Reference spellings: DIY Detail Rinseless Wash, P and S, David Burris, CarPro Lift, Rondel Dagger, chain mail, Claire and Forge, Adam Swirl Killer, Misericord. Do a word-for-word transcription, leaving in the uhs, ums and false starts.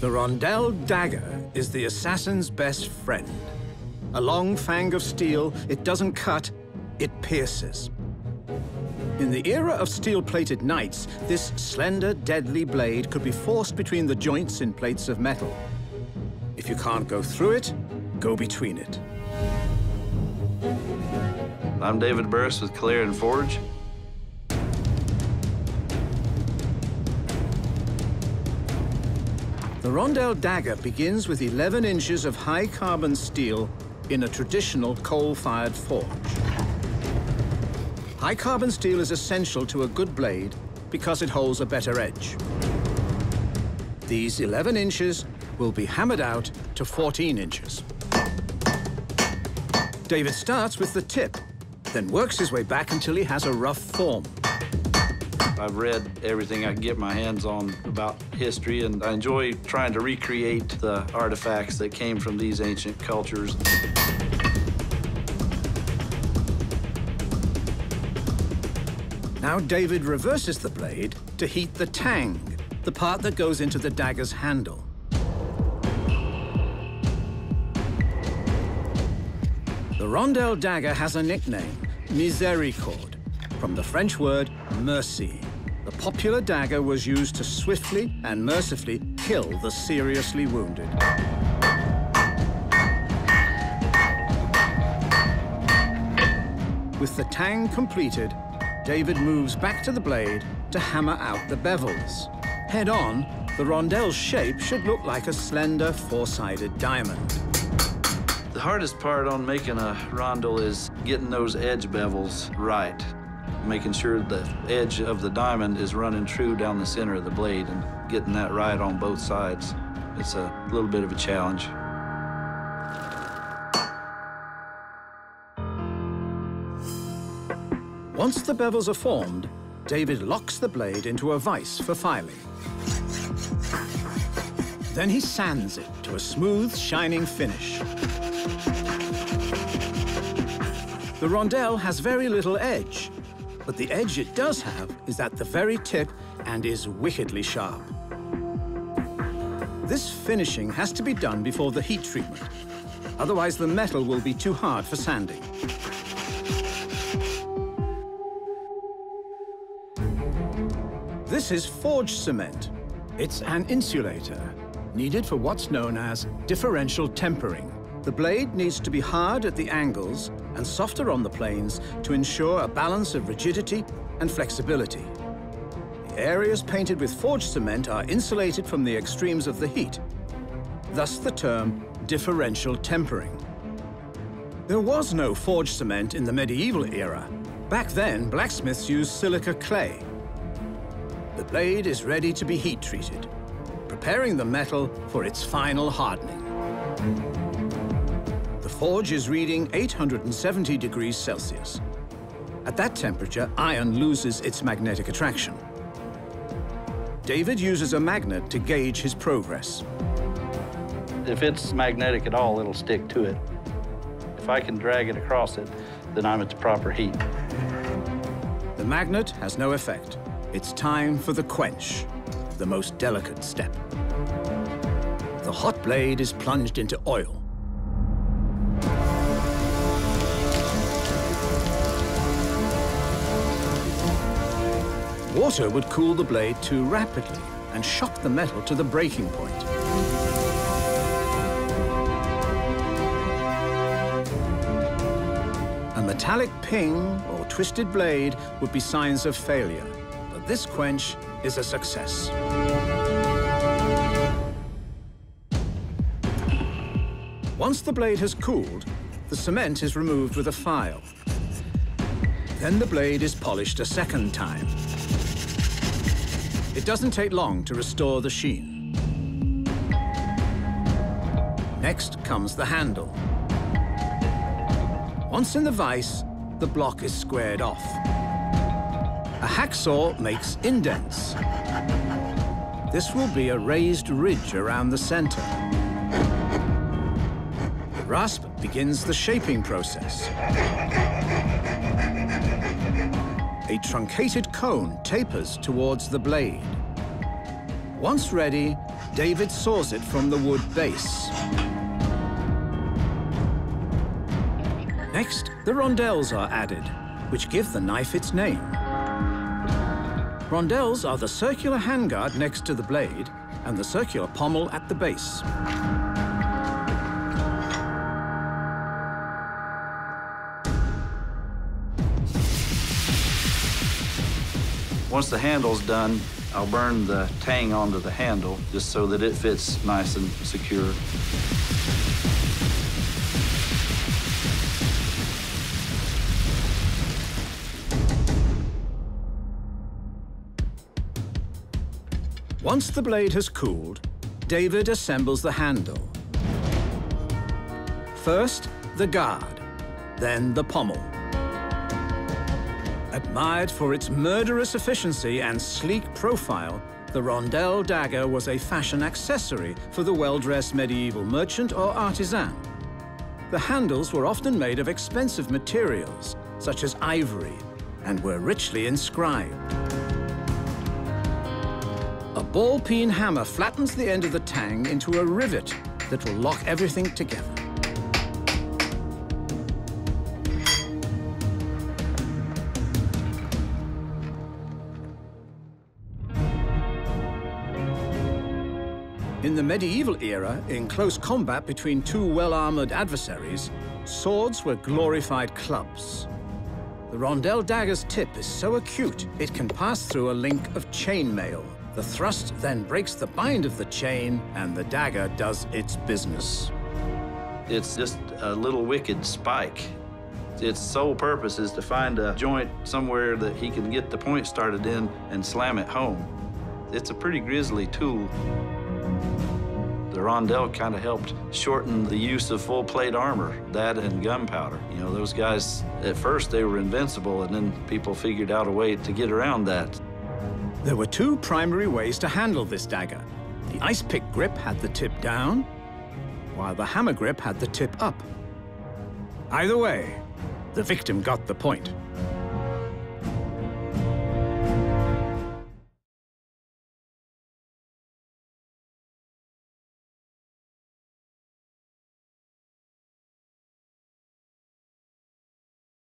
The Rondel Dagger is the assassin's best friend. A long fang of steel, it doesn't cut, it pierces. In the era of steel-plated knights, this slender, deadly blade could be forced between the joints in plates of metal. If you can't go through it, go between it. I'm David Burris with Claire and Forge. The Rondel Dagger begins with eleven inches of high-carbon steel in a traditional coal-fired forge. High-carbon steel is essential to a good blade because it holds a better edge. These eleven inches will be hammered out to fourteen inches. David starts with the tip, then works his way back until he has a rough form. I've read everything I can get my hands on about history, and I enjoy trying to recreate the artifacts that came from these ancient cultures. Now David reverses the blade to heat the tang, the part that goes into the dagger's handle. The Rondel Dagger has a nickname, Misericord, from the French word mercy. The popular dagger was used to swiftly and mercifully kill the seriously wounded. With the tang completed, David moves back to the blade to hammer out the bevels. Head on, the rondel's shape should look like a slender, four-sided diamond. The hardest part on making a rondel is getting those edge bevels right. Making sure the edge of the diamond is running true down the center of the blade and getting that right on both sides. It's a little bit of a challenge. Once the bevels are formed, David locks the blade into a vise for filing. Then he sands it to a smooth, shining finish. The rondel has very little edge, but the edge it does have is at the very tip and is wickedly sharp. This finishing has to be done before the heat treatment, otherwise the metal will be too hard for sanding. This is forge cement. It's an insulator, needed for what's known as differential tempering. The blade needs to be hard at the angles and softer on the planes to ensure a balance of rigidity and flexibility. The areas painted with forge cement are insulated from the extremes of the heat, thus the term differential tempering. There was no forge cement in the medieval era. Back then, blacksmiths used silica clay. The blade is ready to be heat treated, preparing the metal for its final hardening. The forge is reading eight hundred seventy degrees Celsius. At that temperature, iron loses its magnetic attraction. David uses a magnet to gauge his progress. If it's magnetic at all, it'll stick to it. If I can drag it across it, then I'm at the proper heat. The magnet has no effect. It's time for the quench, the most delicate step. The hot blade is plunged into oil. Water would cool the blade too rapidly and shock the metal to the breaking point. A metallic ping or twisted blade would be signs of failure, but this quench is a success. Once the blade has cooled, the cement is removed with a file. Then the blade is polished a second time. It doesn't take long to restore the sheen. Next comes the handle. Once in the vise, the block is squared off. A hacksaw makes indents. This will be a raised ridge around the center. The rasp begins the shaping process. A truncated cone tapers towards the blade. Once ready, David saws it from the wood base. Next, the rondels are added, which give the knife its name. Rondels are the circular handguard next to the blade and the circular pommel at the base. Once the handle's done, I'll burn the tang onto the handle just so that it fits nice and secure. Once the blade has cooled, David assembles the handle. First, the guard, then the pommel. Admired for its murderous efficiency and sleek profile, the Rondel Dagger was a fashion accessory for the well-dressed medieval merchant or artisan. The handles were often made of expensive materials, such as ivory, and were richly inscribed. A ball-peen hammer flattens the end of the tang into a rivet that will lock everything together. In the medieval era, in close combat between two well-armored adversaries, swords were glorified clubs. The Rondel Dagger's tip is so acute, it can pass through a link of chainmail. The thrust then breaks the bind of the chain, and the dagger does its business. It's just a little wicked spike. Its sole purpose is to find a joint somewhere that he can get the point started in and slam it home. It's a pretty grisly tool. The rondel kind of helped shorten the use of full plate armor, that and gunpowder. You know, those guys, at first they were invincible, and then people figured out a way to get around that. There were two primary ways to handle this dagger. The ice pick grip had the tip down, while the hammer grip had the tip up. Either way, the victim got the point.